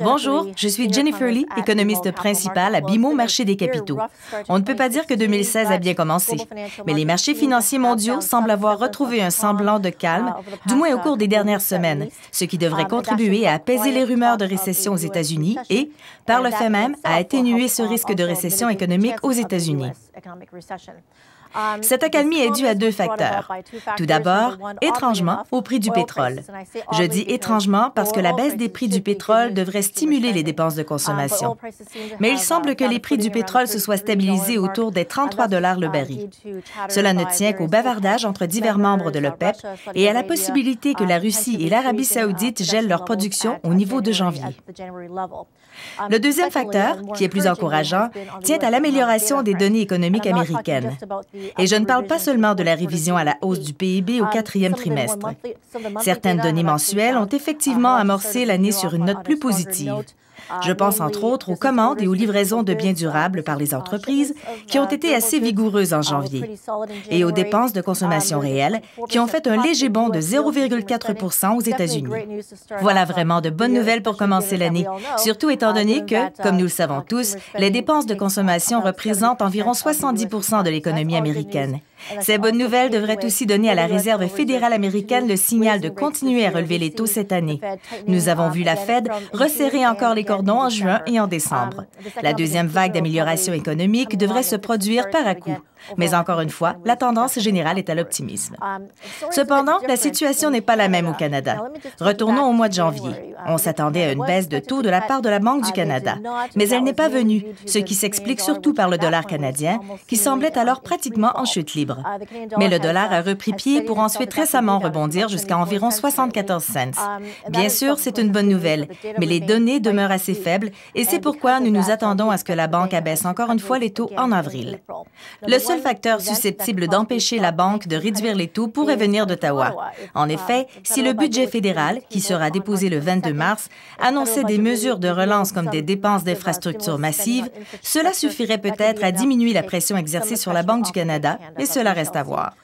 Bonjour, je suis Jennifer Lee, économiste principale à BMO Marché des capitaux. On ne peut pas dire que 2016 a bien commencé, mais les marchés financiers mondiaux semblent avoir retrouvé un semblant de calme, du moins au cours des dernières semaines, ce qui devrait contribuer à apaiser les rumeurs de récession aux États-Unis et, par le fait même, à atténuer ce risque de récession économique aux États-Unis. Cette accalmie est due à deux facteurs. Tout d'abord, étrangement, au prix du pétrole. Je dis étrangement parce que la baisse des prix du pétrole devrait stimuler les dépenses de consommation. Mais il semble que les prix du pétrole se soient stabilisés autour des 33 $ le baril. Cela ne tient qu'au bavardage entre divers membres de l'OPEP et à la possibilité que la Russie et l'Arabie saoudite gèlent leur production au niveau de janvier. Le deuxième facteur, qui est plus encourageant, tient à l'amélioration des données économiques américaines. Et je ne parle pas seulement de la révision à la hausse du PIB au quatrième trimestre. Certaines données mensuelles ont effectivement amorcé l'année sur une note plus positive. Je pense entre autres aux commandes et aux livraisons de biens durables par les entreprises qui ont été assez vigoureuses en janvier et aux dépenses de consommation réelle qui ont fait un léger bond de 0,4 % aux États-Unis. Voilà vraiment de bonnes nouvelles pour commencer l'année, surtout étant donné que, comme nous le savons tous, les dépenses de consommation représentent environ 70 % de l'économie américaine. Ces bonnes nouvelles devraient aussi donner à la Réserve fédérale américaine le signal de continuer à relever les taux cette année. Nous avons vu la Fed resserrer encore les cordons en juin et en décembre. La deuxième vague d'amélioration économique devrait se produire par à-coup. Mais encore une fois, la tendance générale est à l'optimisme. Cependant, la situation n'est pas la même au Canada. Retournons au mois de janvier. On s'attendait à une baisse de taux de la part de la Banque du Canada, mais elle n'est pas venue, ce qui s'explique surtout par le dollar canadien, qui semblait alors pratiquement en chute libre. Mais le dollar a repris pied pour ensuite récemment rebondir jusqu'à environ 74 cents. Bien sûr, c'est une bonne nouvelle, mais les données demeurent assez faibles et c'est pourquoi nous nous attendons à ce que la banque abaisse encore une fois les taux en avril. Le seul facteur susceptible d'empêcher la banque de réduire les taux pourrait venir d'Ottawa. En effet, si le budget fédéral, qui sera déposé le 22 mars, annonçait des mesures de relance comme des dépenses d'infrastructures massives, cela suffirait peut-être à diminuer la pression exercée sur la Banque du Canada, mais cela reste à voir.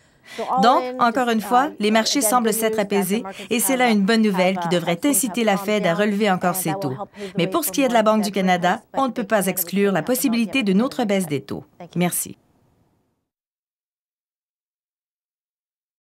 Donc, encore une fois, les marchés semblent s'être apaisés et c'est là une bonne nouvelle qui devrait inciter la Fed à relever encore ses taux. Mais pour ce qui est de la Banque du Canada, on ne peut pas exclure la possibilité d'une autre baisse des taux. Merci.